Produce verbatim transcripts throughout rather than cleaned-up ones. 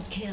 Double kill.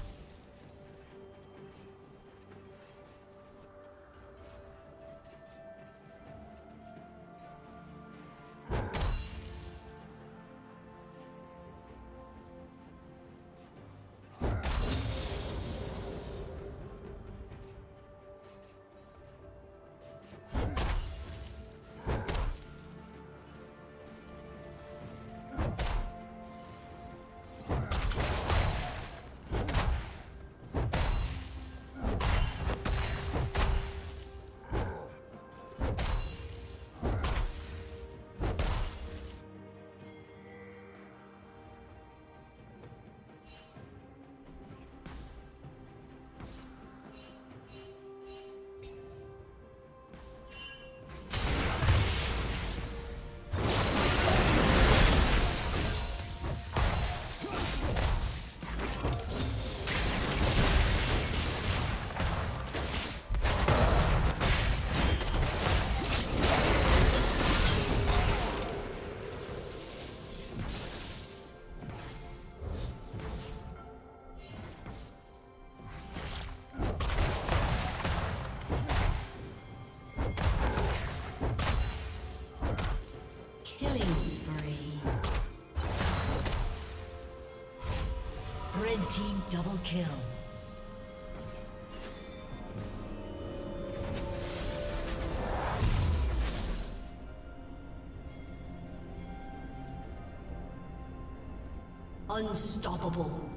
Double kill. Unstoppable.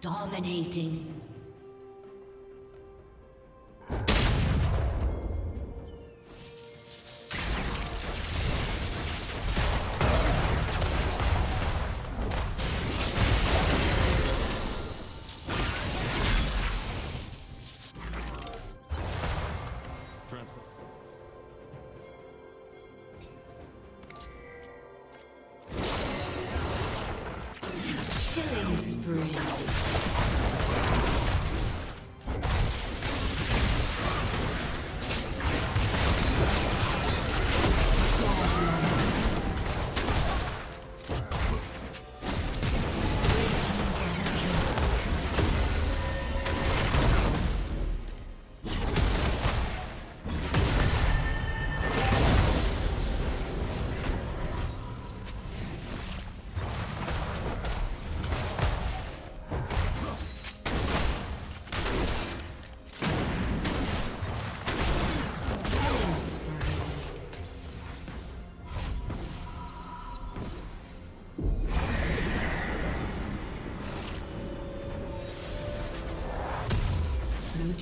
Dominating. Blue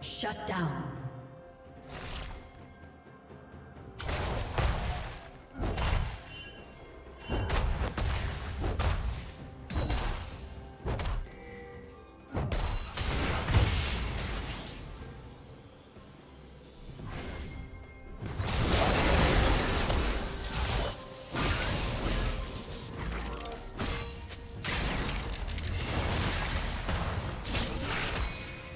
Shut down.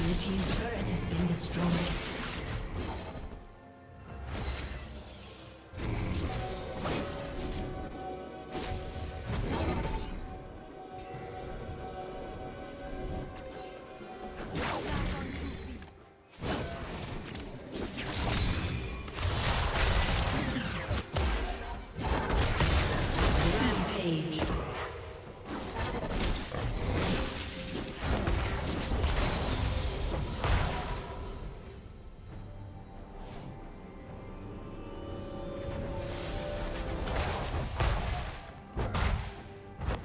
The team's turret has been destroyed. Blue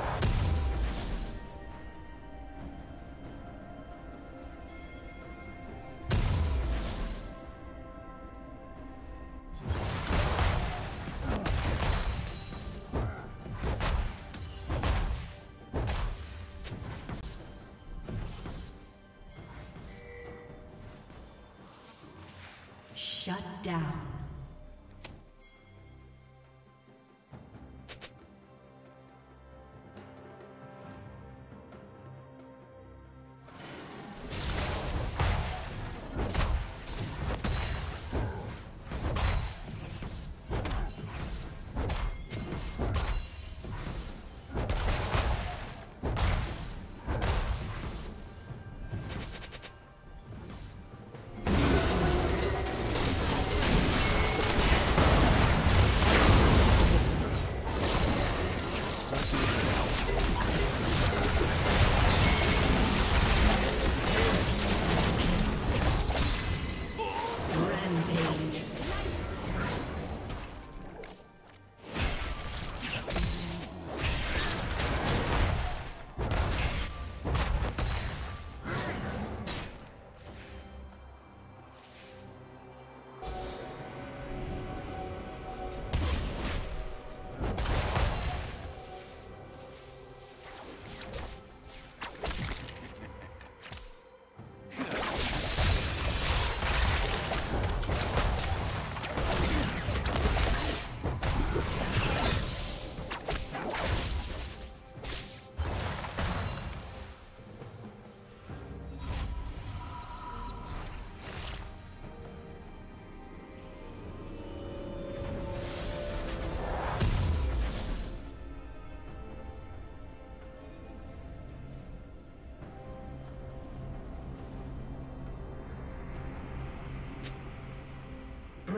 Shut down.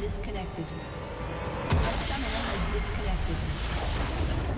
Disconnected. A summoner has disconnected.